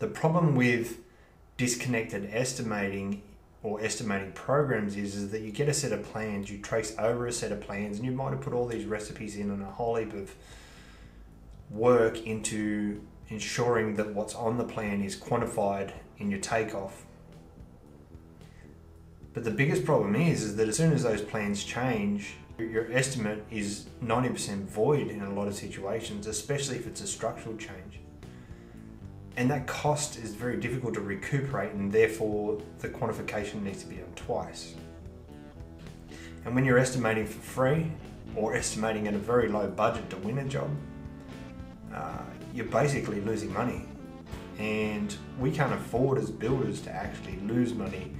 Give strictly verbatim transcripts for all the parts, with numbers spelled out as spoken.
The problem with disconnected estimating or estimating programs is, is that you get a set of plans, you trace over a set of plans, and you might have put all these recipes in and a whole heap of work into ensuring that what's on the plan is quantified in your takeoff. But the biggest problem is, is that as soon as those plans change, your estimate is ninety percent void in a lot of situations, especially if it's a structural change. And that cost is very difficult to recuperate, and therefore the quantification needs to be done twice. And when you're estimating for free or estimating at a very low budget to win a job, uh, you're basically losing money. And we can't afford as builders to actually lose money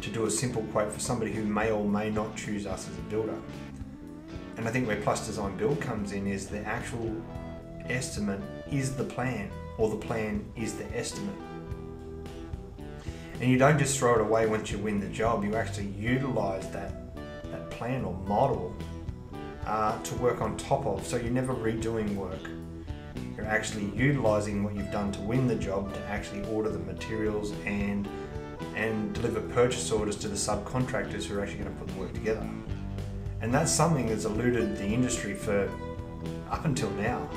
to do a simple quote for somebody who may or may not choose us as a builder. And I think where Plus Design Build comes in is the actual estimate is the plan, or the plan is the estimate. And you don't just throw it away once you win the job, you actually utilize that, that plan or model uh, to work on top of. So you're never redoing work. You're actually utilizing what you've done to win the job to actually order the materials and, and deliver purchase orders to the subcontractors who are actually going to put the work together. And that's something that's eluded the industry for up until now.